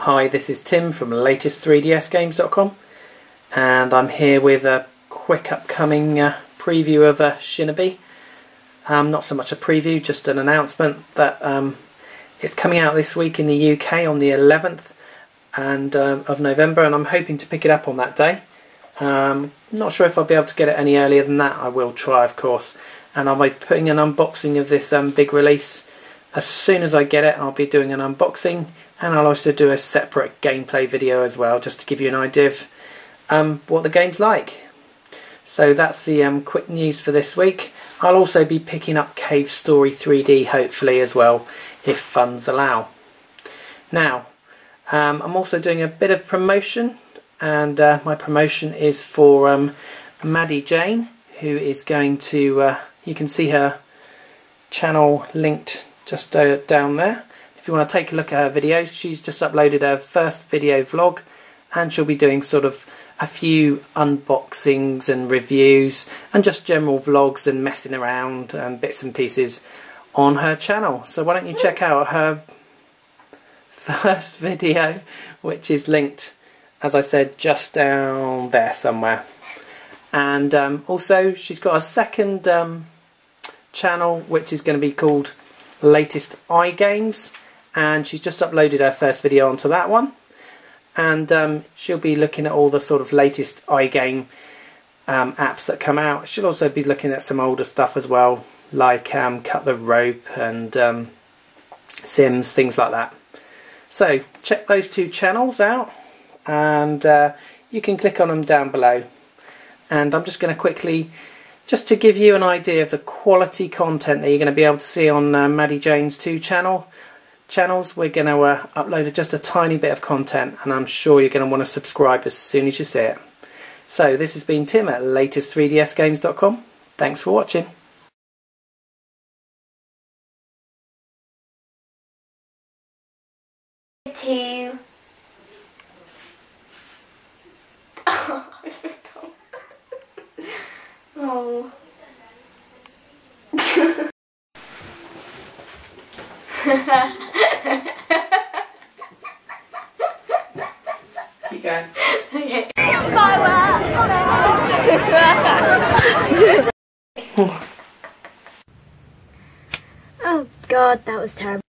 Hi, this is Tim from LATESTiGAMES.com, and I'm here with a quick upcoming preview of Shinobi. Not so much a preview, just an announcement that it's coming out this week in the UK on the 11th of November, and I'm hoping to pick it up on that day. Not sure if I'll be able to get it any earlier than that. I will try, of course, and I'll be putting an unboxing of this big release. As soon as I get it, I'll be doing an unboxing, and I'll also do a separate gameplay video as well, just to give you an idea of what the game's like. So that's the quick news for this week. I'll also be picking up Cave Story 3D hopefully as well, if funds allow. Now, I'm also doing a bit of promotion, and my promotion is for maddiijane, who is going to, you can see her channel linked just down there. If you want to take a look at her videos, she's just uploaded her first video vlog, and she'll be doing sort of a few unboxings and reviews and just general vlogs and messing around and bits and pieces on her channel. So why don't you check out her first video, which is linked, as I said, just down there somewhere. And also she's got a second channel, which is going to be called LATESTiGAMES, and she's just uploaded her first video onto that one. And she'll be looking at all the sort of latest iGame apps that come out. She'll also be looking at some older stuff as well, like Cut the Rope and Sims, things like that. So check those two channels out, and you can click on them down below. And I'm just going to quickly, just to give you an idea of the quality content that you're going to be able to see on maddiijane's two channels, we're going to upload just a tiny bit of content, and I'm sure you're going to want to subscribe as soon as you see it. So this has been Tim at LATESTiGAMES.com. Thanks for watching. Two. Oh. Keep going. Okay. Oh God, that was terrible.